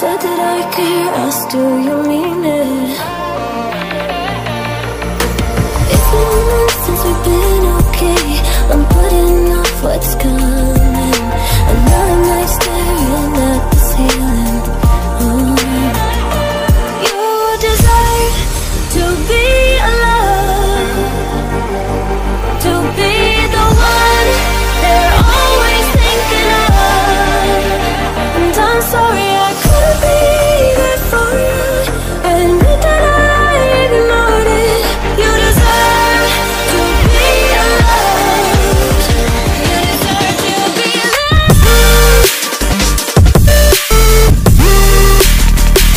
Said that I care, asked do you mean it? It's been a month since we've been okay. I'm putting off what's